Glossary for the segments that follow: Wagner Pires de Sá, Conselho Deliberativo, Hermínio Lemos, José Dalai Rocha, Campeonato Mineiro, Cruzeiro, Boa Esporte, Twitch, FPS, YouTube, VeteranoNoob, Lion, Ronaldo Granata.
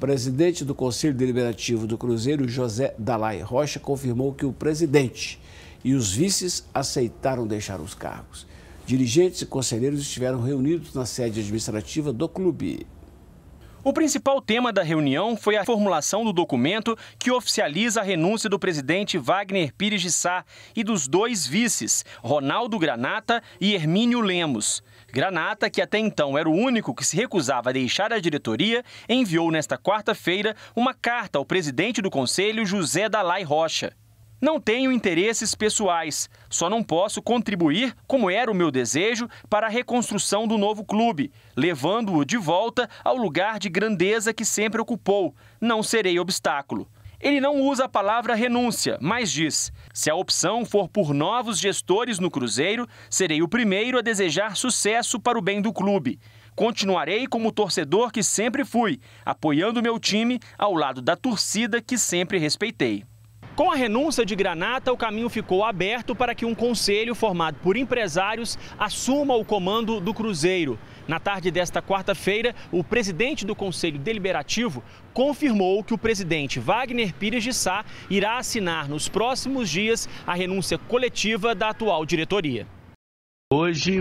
presidente do Conselho Deliberativo do Cruzeiro, José Dalai Rocha, confirmou que o presidente e os vices aceitaram deixar os cargos. Dirigentes e conselheiros estiveram reunidos na sede administrativa do clube. O principal tema da reunião foi a formulação do documento que oficializa a renúncia do presidente Wagner Pires de Sá e dos dois vices, Ronaldo Granata e Hermínio Lemos. Granata, que até então era o único que se recusava a deixar a diretoria, enviou nesta quarta-feira uma carta ao presidente do Conselho, José Dalai Rocha. Não tenho interesses pessoais, só não posso contribuir, como era o meu desejo, para a reconstrução do novo clube, levando-o de volta ao lugar de grandeza que sempre ocupou. Não serei obstáculo. Ele não usa a palavra renúncia, mas diz: se a opção for por novos gestores no Cruzeiro, serei o primeiro a desejar sucesso para o bem do clube. Continuarei como torcedor que sempre fui, apoiando meu time ao lado da torcida que sempre respeitei. Com a renúncia de Granata, o caminho ficou aberto para que um conselho formado por empresários assuma o comando do Cruzeiro. Na tarde desta quarta-feira, o presidente do Conselho Deliberativo confirmou que o presidente Wagner Pires de Sá irá assinar nos próximos dias a renúncia coletiva da atual diretoria. Hoje,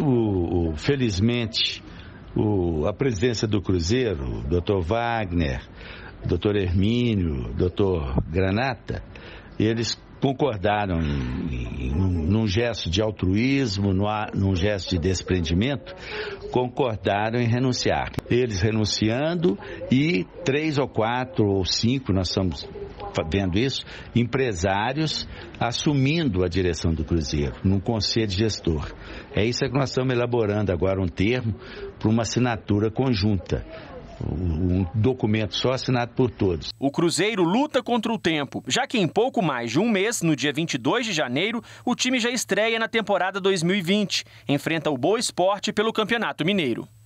felizmente, a presidência do Cruzeiro, o Dr. Wagner, o Dr. Hermínio, o Dr. Granata, eles concordaram num gesto de altruísmo, num gesto de desprendimento, concordaram em renunciar. Eles renunciando e 3 ou 4 ou 5, nós estamos vendo isso, empresários assumindo a direção do Cruzeiro, num conselho de gestor. É isso que nós estamos elaborando agora, um termo para uma assinatura conjunta. Um documento só assinado por todos. O Cruzeiro luta contra o tempo, já que em pouco mais de um mês, no dia 22 de janeiro, o time já estreia na temporada 2020. Enfrenta o Boa Esporte pelo Campeonato Mineiro.